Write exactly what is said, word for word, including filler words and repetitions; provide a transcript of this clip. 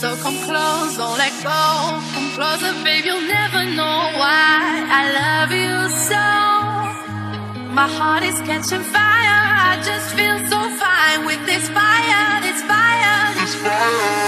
So come close, don't let go. Come closer, babe, you'll never know why I love you so. My heart is catching fire, I just feel so fine with this fire, this fire, this fire.